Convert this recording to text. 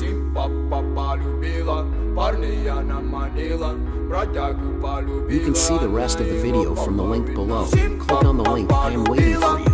You can see the rest of the video from the link below. Click on the link, I am waiting for you.